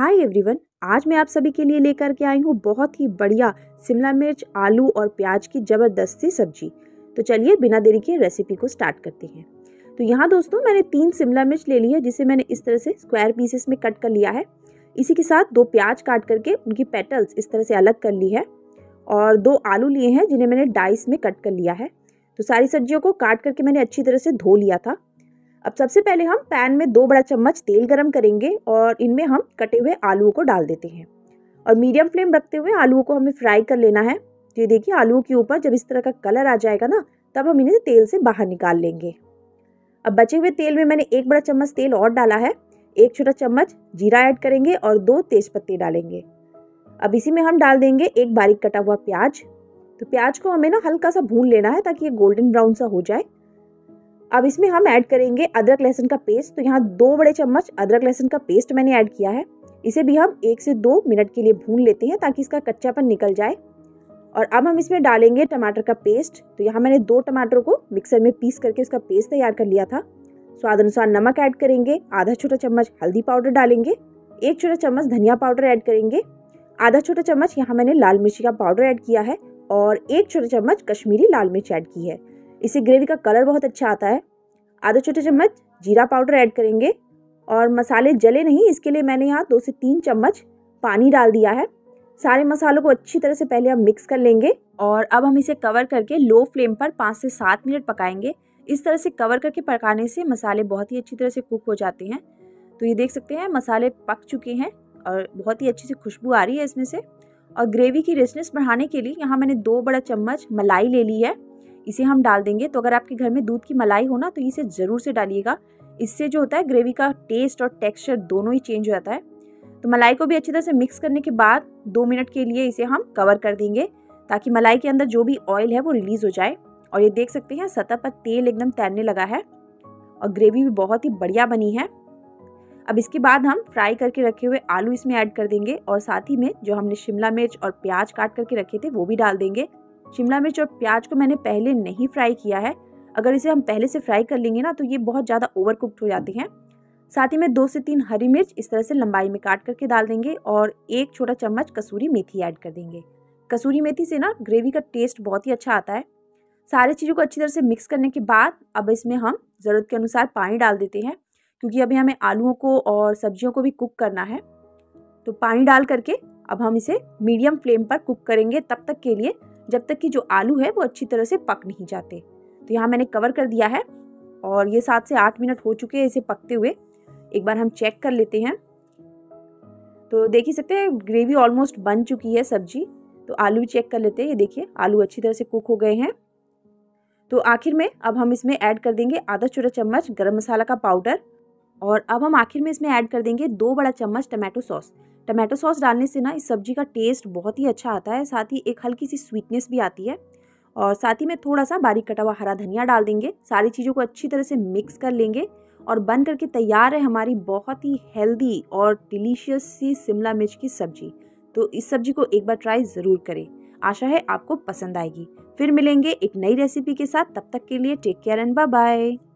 Hi everyone, आज मैं आप सभी के लिए लेकर के आई हूँ बहुत ही बढ़िया शिमला मिर्च, आलू और प्याज की ज़बरदस्त सी सब्जी। तो चलिए बिना देरी किए रेसिपी को स्टार्ट करते हैं। तो यहाँ दोस्तों मैंने 3 शिमला मिर्च ले ली है, जिसे मैंने इस तरह से स्क्वायर पीसेस में कट कर लिया है। इसी के साथ 2 प्याज काट करके उनकी पेटल्स इस तरह से अलग कर ली है और 2 आलू लिए हैं जिन्हें मैंने डाइस में कट कर लिया है। तो सारी सब्जियों को काट करके मैंने अच्छी तरह से धो लिया था। अब सबसे पहले हम पैन में 2 बड़ा चम्मच तेल गरम करेंगे और इनमें हम कटे हुए आलूओं को डाल देते हैं और मीडियम फ्लेम रखते हुए आलूओं को हमें फ्राई कर लेना है। तो ये देखिए, आलूओं के ऊपर जब इस तरह का कलर आ जाएगा ना, तब हम इन्हें तेल से बाहर निकाल लेंगे। अब बचे हुए तेल में मैंने 1 बड़ा चम्मच तेल और डाला है, 1 छोटा चम्मच जीरा ऐड करेंगे और 2 तेज़पत्ते डालेंगे। अब इसी में हम डाल देंगे 1 बारीक कटा हुआ प्याज। तो प्याज को हमें ना हल्का सा भून लेना है ताकि ये गोल्डन ब्राउन सा हो जाए। अब इसमें हम ऐड करेंगे अदरक लहसुन का पेस्ट। तो यहाँ 2 बड़े चम्मच अदरक लहसुन का पेस्ट मैंने ऐड किया है। इसे भी हम 1 से 2 मिनट के लिए भून लेते हैं ताकि इसका कच्चापन निकल जाए। और अब हम इसमें डालेंगे टमाटर का पेस्ट। तो यहाँ मैंने 2 टमाटरों को मिक्सर में पीस करके उसका पेस्ट तैयार कर लिया था। स्वाद अनुसार नमक ऐड करेंगे, आधा छोटा चम्मच हल्दी पाउडर डालेंगे, 1 छोटा चम्मच धनिया पाउडर ऐड करेंगे, आधा छोटा चम्मच यहाँ मैंने लाल मिर्ची का पाउडर ऐड किया है और 1 छोटा चम्मच कश्मीरी लाल मिर्च ऐड की है। इससे ग्रेवी का कलर बहुत अच्छा आता है। आधा छोटे चम्मच जीरा पाउडर ऐड करेंगे और मसाले जले नहीं, इसके लिए मैंने यहाँ 2 से 3 चम्मच पानी डाल दिया है। सारे मसालों को अच्छी तरह से पहले हम मिक्स कर लेंगे और अब हम इसे कवर करके लो फ्लेम पर 5 से 7 मिनट पकाएंगे। इस तरह से कवर करके पकाने से मसाले बहुत ही अच्छी तरह से कुक हो जाते हैं। तो ये देख सकते हैं मसाले पक चुके हैं और बहुत ही अच्छी सी खुशबू आ रही है इसमें से। और ग्रेवी की रिचनेस बढ़ाने के लिए यहाँ मैंने 2 बड़ा चम्मच मलाई ले ली है, इसे हम डाल देंगे। तो अगर आपके घर में दूध की मलाई हो ना, तो इसे ज़रूर से डालिएगा। इससे जो होता है ग्रेवी का टेस्ट और टेक्सचर दोनों ही चेंज हो जाता है। तो मलाई को भी अच्छी तरह से मिक्स करने के बाद 2 मिनट के लिए इसे हम कवर कर देंगे ताकि मलाई के अंदर जो भी ऑयल है वो रिलीज़ हो जाए। और ये देख सकते हैं सतह पर तेल एकदम तैरने लगा है और ग्रेवी भी बहुत ही बढ़िया बनी है। अब इसके बाद हम फ्राई करके रखे हुए आलू इसमें ऐड कर देंगे और साथ ही में जो हमने शिमला मिर्च और प्याज काट करके रखे थे वो भी डाल देंगे। शिमला मिर्च और प्याज को मैंने पहले नहीं फ्राई किया है। अगर इसे हम पहले से फ्राई कर लेंगे ना, तो ये बहुत ज़्यादा ओवर कुक्ड हो जाते हैं। साथ ही में 2 से 3 हरी मिर्च इस तरह से लंबाई में काट करके डाल देंगे और 1 छोटा चम्मच कसूरी मेथी ऐड कर देंगे। कसूरी मेथी से ना ग्रेवी का टेस्ट बहुत ही अच्छा आता है। सारी चीज़ों को अच्छी तरह से मिक्स करने के बाद अब इसमें हम ज़रूरत के अनुसार पानी डाल देते हैं, क्योंकि अभी हमें आलूओं को और सब्जियों को भी कुक करना है। तो पानी डाल करके अब हम इसे मीडियम फ्लेम पर कुक करेंगे तब तक के लिए जब तक कि जो आलू है वो अच्छी तरह से पक नहीं जाते। तो यहाँ मैंने कवर कर दिया है और ये 7 से 8 मिनट हो चुके हैं इसे पकते हुए। एक बार हम चेक कर लेते हैं। तो देख ही सकते हैं ग्रेवी ऑलमोस्ट बन चुकी है सब्जी। तो आलू चेक कर लेते हैं, ये देखिए आलू अच्छी तरह से कुक हो गए हैं। तो आखिर में अब हम इसमें ऐड कर देंगे आधा छोटा चम्मच गरम मसाला का पाउडर और अब हम आखिर में इसमें ऐड कर देंगे 2 बड़ा चम्मच टमाटो सॉस। टमाटो सॉस डालने से ना इस सब्ज़ी का टेस्ट बहुत ही अच्छा आता है, साथ ही एक हल्की सी स्वीटनेस भी आती है। और साथ ही में थोड़ा सा बारीक कटा हुआ हरा धनिया डाल देंगे। सारी चीज़ों को अच्छी तरह से मिक्स कर लेंगे और बन करके तैयार है हमारी बहुत ही हेल्दी और डिलीशियस सी शिमला मिर्च की सब्ज़ी। तो इस सब्ज़ी को एक बार ट्राई ज़रूर करें, आशा है आपको पसंद आएगी। फिर मिलेंगे एक नई रेसिपी के साथ, तब तक के लिए take care and bye bye.